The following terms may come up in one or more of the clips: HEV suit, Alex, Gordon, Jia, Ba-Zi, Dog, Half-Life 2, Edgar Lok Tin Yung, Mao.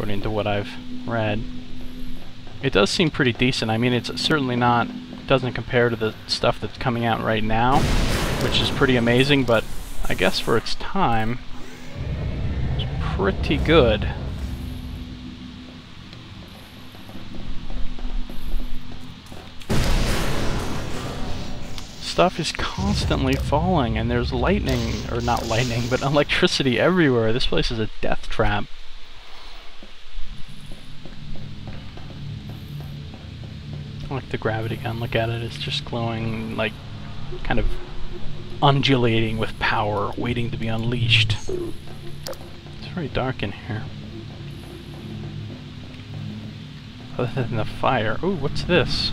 according to what I've read. It does seem pretty decent. I mean, it's certainly not, doesn't compare to the stuff that's coming out right now, which is pretty amazing, but I guess for its time, it's pretty good. Stuff is constantly falling, and there's lightning, or not lightning, but electricity everywhere. This place is a death trap. I like the gravity gun. Look at it. It's just glowing, like, kind of undulating with power, waiting to be unleashed. It's very dark in here. Other than the fire. Ooh, what's this?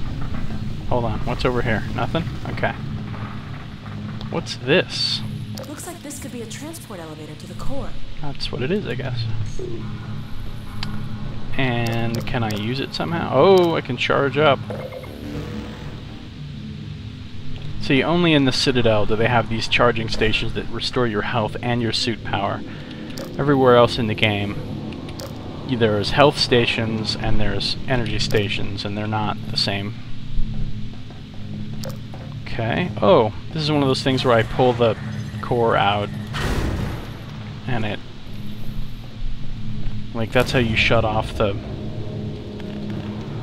Hold on, what's over here? Nothing? Okay. What's this? Looks like this could be a transport elevator to the core. That's what it is, I guess. And can I use it somehow? Oh, I can charge up. See, only in the Citadel do they have these charging stations that restore your health and your suit power. Everywhere else in the game, there's health stations and there's energy stations, and they're not the same. Okay. Oh, this is one of those things where I pull the core out and it... Like, that's how you shut off the...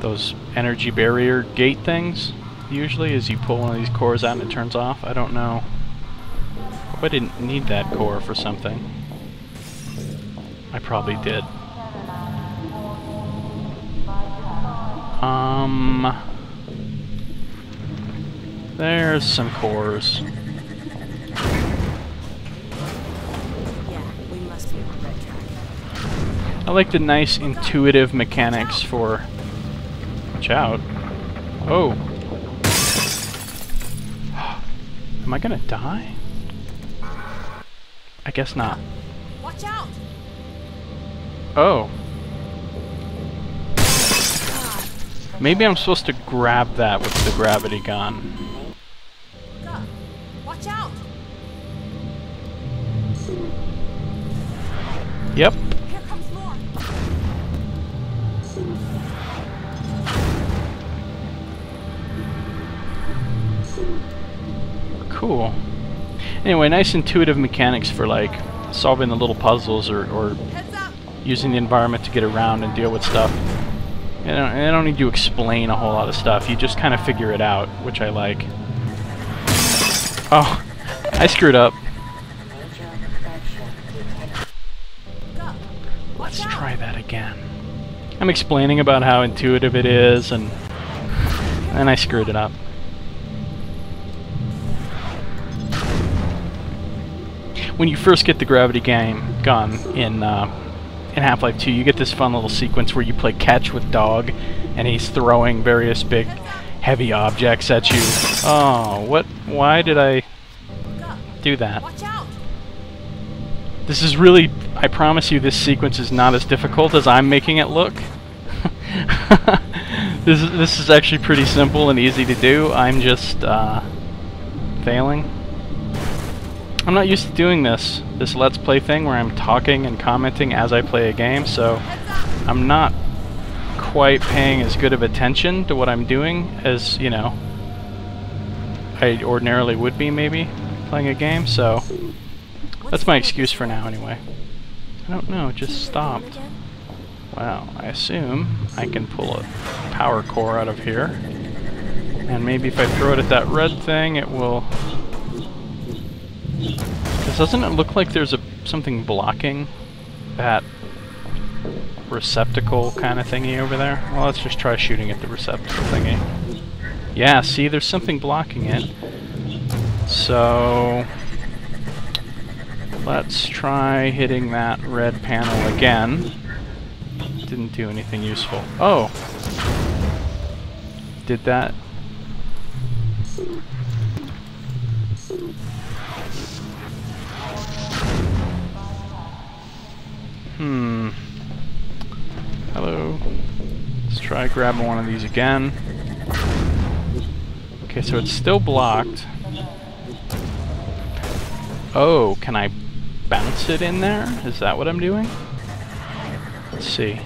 those energy barrier gate things, usually, is you pull one of these cores out and it turns off. I don't know. I didn't need that core for something. I probably did. There's some cores. Yeah, we must be on the right track. I like the nice intuitive mechanics for... Watch out. Oh. Am I gonna die? I guess not. Watch out! Oh. Maybe I'm supposed to grab that with the gravity gun. Yep. Here comes more. Cool. Anyway, nice intuitive mechanics for, like, solving the little puzzles or using the environment to get around and deal with stuff. I don't need to explain a whole lot of stuff. You just kind of figure it out, which I like. Oh, I screwed up. Let's try that again. I'm explaining about how intuitive it is, and I screwed it up. When you first get the gravity gun in Half-Life 2, you get this fun little sequence where you play catch with Dog, and he's throwing various big, heavy objects at you. Oh, what? Why did I do that? This is really... I promise you this sequence is not as difficult as I'm making it look. This is actually pretty simple and easy to do. I'm just failing. I'm not used to doing this Let's Play thing where I'm talking and commenting as I play a game, so I'm not quite paying as good of attention to what I'm doing as, you know, I ordinarily would be maybe playing a game, so that's my excuse for now anyway. I don't know, it just stopped. Wow, I assume I can pull a power core out of here. And maybe if I throw it at that red thing, it will... 'Cause doesn't it look like there's something blocking that receptacle kind of thingy over there? Well, let's just try shooting at the receptacle thingy. Yeah, see, there's something blocking it. So... let's try hitting that red panel again. Didn't do anything useful. Oh! Did that? Hmm. Hello. Let's try grabbing one of these again. Okay, so it's still blocked. Oh, can I bounce it in there? Is that what I'm doing? Let's see.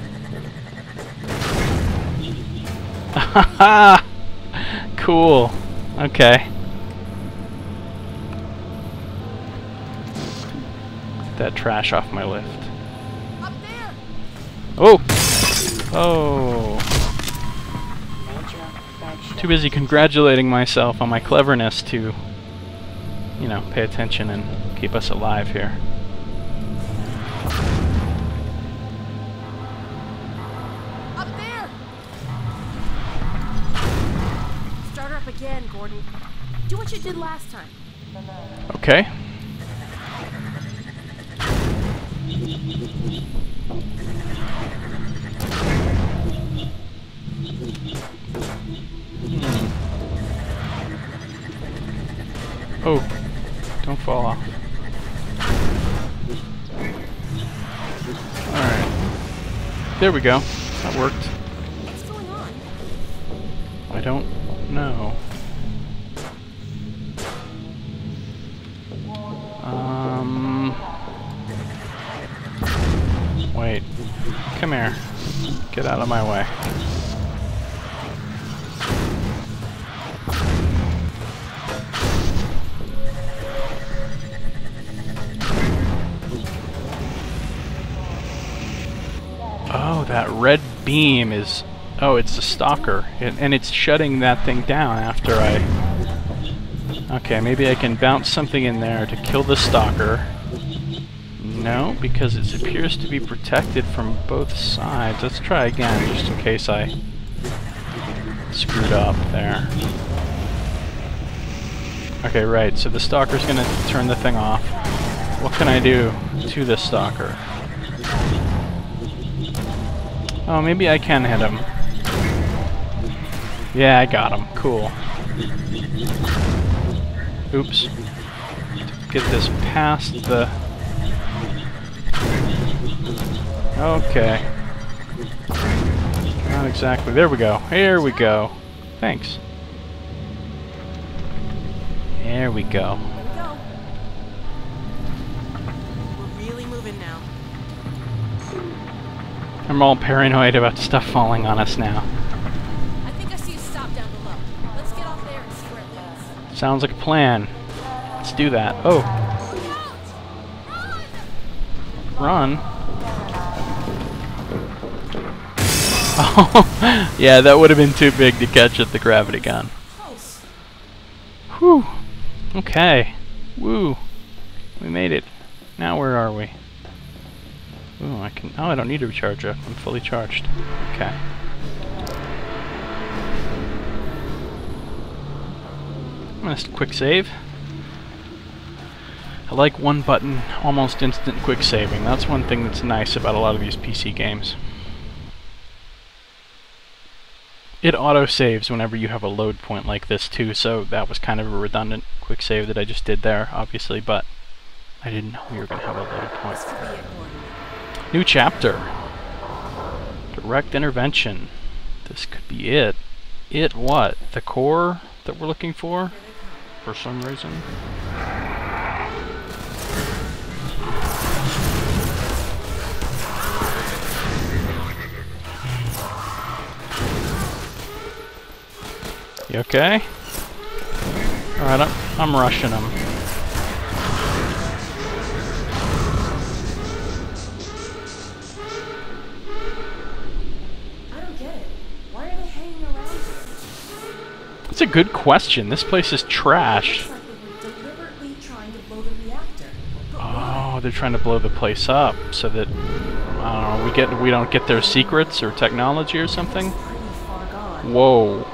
Cool. Okay. Get that trash off my lift. Up there. Oh. Oh. Too busy congratulating myself on my cleverness to, you know, pay attention and keep us alive here. Again, Gordon. Do what you did last time. Okay. Oh, don't fall off. Alright. There we go. That worked. What's going on? I don't know. Wait. Come here. Get out of my way. Oh, that red beam is... Oh, it's the stalker. And it's shutting that thing down after I... Okay, maybe I can bounce something in there to kill the stalker. No, because it appears to be protected from both sides. Let's try again, just in case I screwed up there. Okay, right, so the stalker's gonna turn the thing off. What can I do to the stalker? Oh, maybe I can hit him. Yeah, I got him. Cool. Oops. Get this past the... Okay. Not exactly. There we go. Here we go. Thanks. There we go. We're really moving now. I'm all paranoid about stuff falling on us now. Sounds like a plan. Let's do that. Oh. Run? Oh. Yeah, that would have been too big to catch with the gravity gun. Whew. Okay. Woo. We made it. Now where are we? Ooh, I can... Oh, I don't need to recharge up. I'm fully charged. Okay. I'm going to quick save. I like one button, almost instant quick saving. That's one thing that's nice about a lot of these PC games. It auto-saves whenever you have a load point like this too, so that was kind of a redundant quick save that I just did there, obviously, but I didn't know we were going to have a load point. New chapter. Direct intervention. This could be it. It what? The core that we're looking for? For some reason. You okay? Alright, I'm rushing him. I don't get it. Why are they hanging around here? That's a good question. This place is trash. Oh, they're trying to blow the place up so that I don't know, we don't get their secrets or technology or something. Whoa.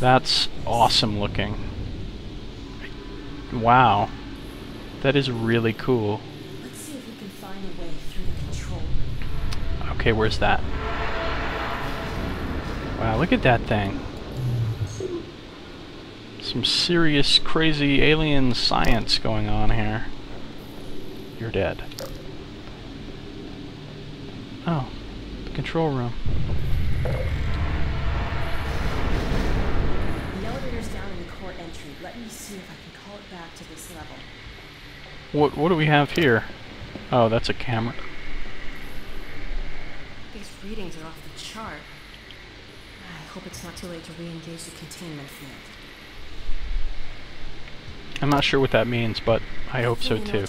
That's awesome looking. Wow. That is really cool. Let's see if we can find a way through the control room. Okay, where's that? Wow, look at that thing. Some serious, crazy alien science going on here. You're dead. Oh, the control room. Let me see if I can call it back to this level. What do we have here? Oh, that's a camera. These readings are off the chart. I hope it's not too late to re-engage the containment field. I'm not sure what that means, but I hope so too.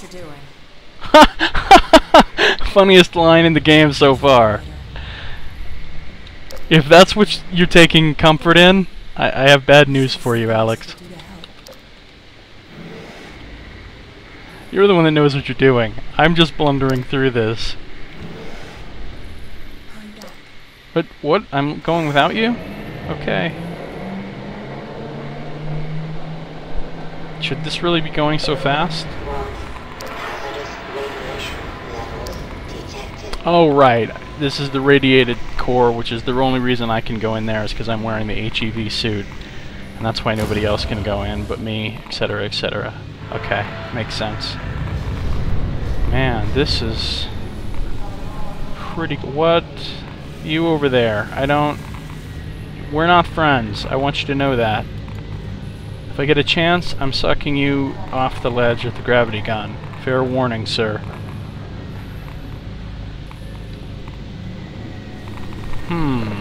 Funniest line in the game so far. If that's what you're taking comfort in, I have bad news for you, Alex. You're the one that knows what you're doing. I'm just blundering through this. But what? I'm going without you? Okay. Should this really be going so fast? Oh, right. This is the radiated core, which is the only reason I can go in there is because I'm wearing the HEV suit. And that's why nobody else can go in but me, etc., etc. Okay, makes sense. Man, this is pretty... What? You over there. I don't... We're not friends. I want you to know that. If I get a chance, I'm sucking you off the ledge with the gravity gun. Fair warning, sir. Hmm.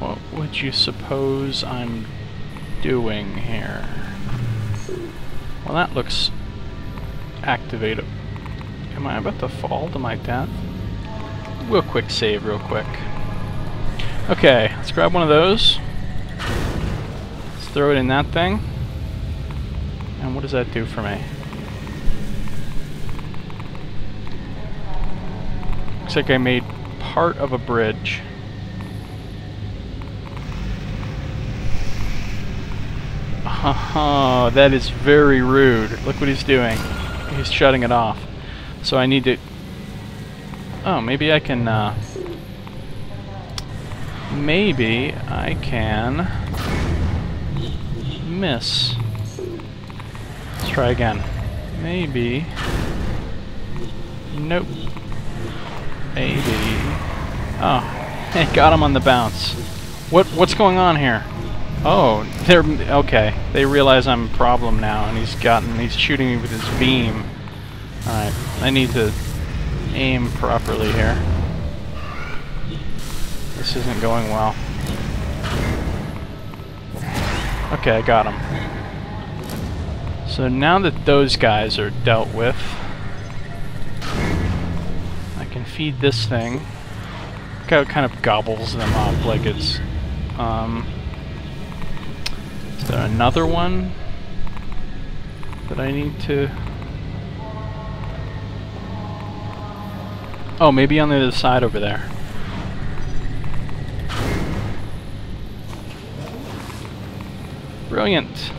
What would you suppose I'm doing here? Well, that looks activated. Am I about to fall to my death? Real quick save, real quick. Okay, let's grab one of those. Let's throw it in that thing. And what does that do for me? Looks like I made part of a bridge. Oh, that is very rude. Look what he's doing. He's shutting it off. So I need to... Oh, maybe I can... Maybe I can miss. Let's try again. Maybe. Nope. Maybe. Oh, hey, got him on the bounce. What's going on here? Oh, they're okay. They realize I'm a problem now, and he's shooting me with his beam. All right, I need to aim properly here. This isn't going well. Okay, I got him. So now that those guys are dealt with, I can feed this thing. Look how it kind of gobbles them up like it's... Is there another one that I need to... Oh, maybe on the other side over there. Brilliant.